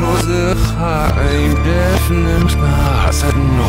شوزخا ایم دفنمت ما حسد نو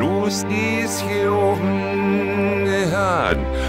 Lust ist hier oben.